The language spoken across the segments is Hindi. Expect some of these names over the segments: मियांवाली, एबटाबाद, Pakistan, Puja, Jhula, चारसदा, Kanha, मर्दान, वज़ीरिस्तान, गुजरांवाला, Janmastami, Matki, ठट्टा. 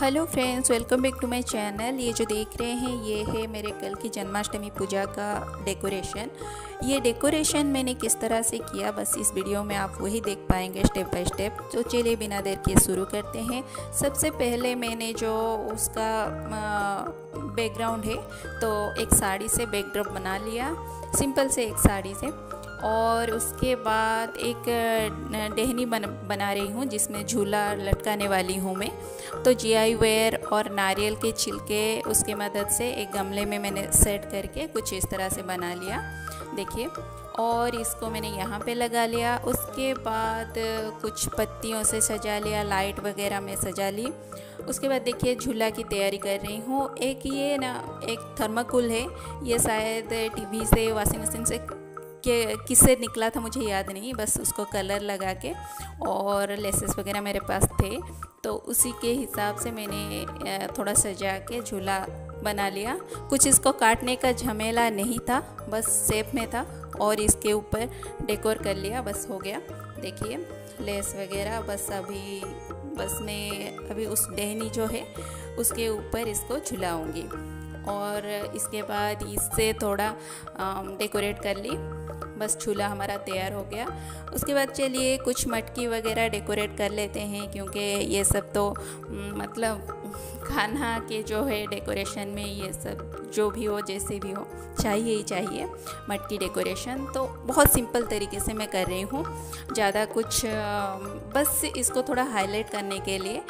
Hello friends, welcome back to my channel. ये जो देख रहे हैं ये है मेरे कल की जन्माष्टमी पूजा का डेकोरेशन। ये डेकोरेशन मैंने किस तरह से किया बस इस वीडियो में आप वही देख पाएंगे स्टेप बाय स्टेप। तो चलिए बिना देर के शुरू करते हैं। सबसे पहले मैंने जो उसका बैकग्राउंड है तो एक साड़ी से बैकड्रॉप बना लिया, सिंपल से एक साड़ी से। और उसके बाद एक टहनी बना रही हूँ जिसमें झूला लटकाने वाली हूँ मैं। तो जीआई वेयर और नारियल के छिलके उसके मदद से एक गमले में मैंने सेट करके कुछ इस तरह से बना लिया, देखिए। और इसको मैंने यहाँ पे लगा लिया। उसके बाद कुछ पत्तियों से सजा लिया, लाइट वगैरह में सजा ली। उसके बाद देखिए झूला की तैयारी कर रही हूँ। एक ये ना एक थर्माकोल है, ये शायद टीवी से वॉशिंग मशीन से कि किससे निकला था मुझे याद नहीं, बस उसको कलर लगा के और लेसेस वगैरह मेरे पास थे तो उसी के हिसाब से मैंने थोड़ा सजा के झूला बना लिया। कुछ इसको काटने का झमेला नहीं था, बस शेप में था और इसके ऊपर डेकोर कर लिया, बस हो गया। देखिए लेस वगैरह बस मैं अभी उस टहनी जो है उसके ऊपर इसको झुलाऊँगी और इसके बाद इससे थोड़ा डेकोरेट कर ली, बस झूला हमारा तैयार हो गया। उसके बाद चलिए कुछ मटकी वगैरह डेकोरेट कर लेते हैं क्योंकि ये सब तो मतलब खाना के जो है डेकोरेशन में ये सब जो भी हो जैसे भी हो चाहिए ही चाहिए मटकी डेकोरेशन। तो बहुत सिंपल तरीके से मैं कर रही हूँ, ज़्यादा कुछ बस इसको थोड़ा हाईलाइट करने के लिए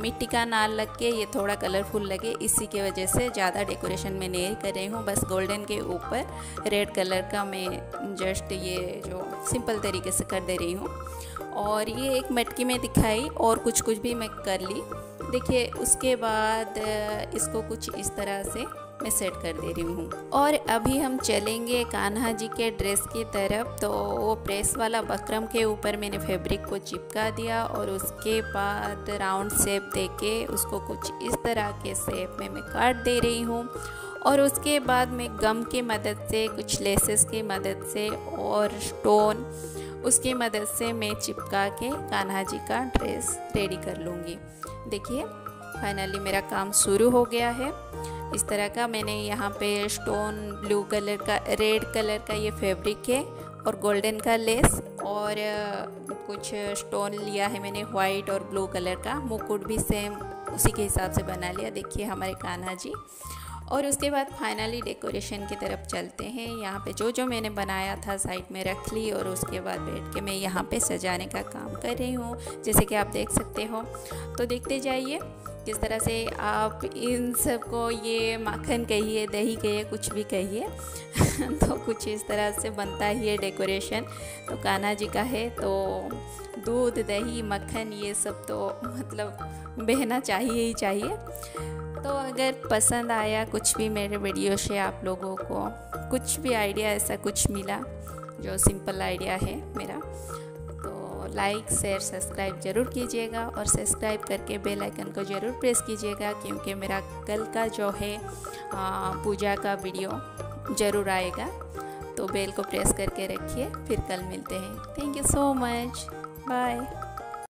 मिट्टी का नाल लग के ये थोड़ा कलरफुल लगे, इसी की वजह से ज़्यादा डेकोरेशन मैं नहीं कर रही हूँ। बस गोल्डन के ऊपर रेड कलर का मैं जस्ट ये जो सिंपल तरीके से कर दे रही हूँ। और ये एक मटकी में दिखाई और कुछ भी मैं कर ली, देखिए। उसके बाद इसको कुछ इस तरह से मैं सेट कर दे रही हूँ। और अभी हम चलेंगे कान्हा जी के ड्रेस की तरफ। तो वो प्रेस वाला बकरम के ऊपर मैंने फैब्रिक को चिपका दिया और उसके बाद राउंड शेप देके उसको कुछ इस तरह के शेप में मैं काट दे रही हूँ। और उसके बाद मैं गम की मदद से, कुछ लेसेस की मदद से और स्टोन उसकी मदद से मैं चिपका के कान्हा जी का ड्रेस रेडी कर लूँगी। देखिए फाइनली मेरा काम शुरू हो गया है। इस तरह का मैंने यहाँ पे स्टोन, ब्लू कलर का, रेड कलर का ये फैब्रिक है और गोल्डन का लेस और कुछ स्टोन लिया है मैंने वाइट और ब्लू कलर का। मुकुट भी सेम उसी के हिसाब से बना लिया, देखिए हमारे कान्हा जी। और उसके बाद फाइनली डेकोरेशन की तरफ चलते हैं। यहाँ पे जो जो मैंने बनाया था साइड में रख ली और उसके बाद बैठ के मैं यहाँ पे सजाने का काम कर रही हूँ, जैसे कि आप देख सकते हो। तो देखते जाइए किस तरह से आप इन सब को, ये माखन कहिए, दही कहिए, कुछ भी कहिए तो कुछ इस तरह से बनता ही है डेकोरेशन। तो कान्हा जी का है तो दूध, दही, मक्खन ये सब तो मतलब बहना चाहिए ही चाहिए। तो अगर पसंद आया कुछ भी मेरे वीडियो से, आप लोगों को कुछ भी आइडिया ऐसा कुछ मिला जो सिंपल आइडिया है मेरा, तो लाइक, शेयर, सब्सक्राइब ज़रूर कीजिएगा और सब्सक्राइब करके बेल आइकन को ज़रूर प्रेस कीजिएगा क्योंकि मेरा कल का जो है पूजा का वीडियो ज़रूर आएगा। तो बेल को प्रेस करके रखिए। फिर कल मिलते हैं। Thank you so much, bye.